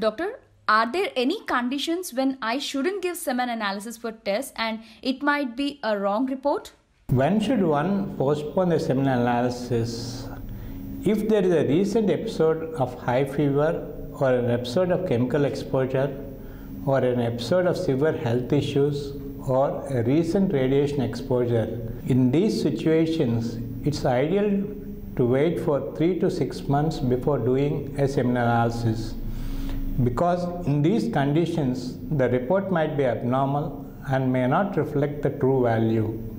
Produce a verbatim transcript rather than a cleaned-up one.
Doctor, are there any conditions when I shouldn't give semen analysis for test and it might be a wrong report? When should one postpone the semen analysis? If there is a recent episode of high fever or an episode of chemical exposure or an episode of severe health issues or a recent radiation exposure, in these situations, it's ideal to wait for three to six months before doing a semen analysis, because in these conditions, the report might be abnormal and may not reflect the true value.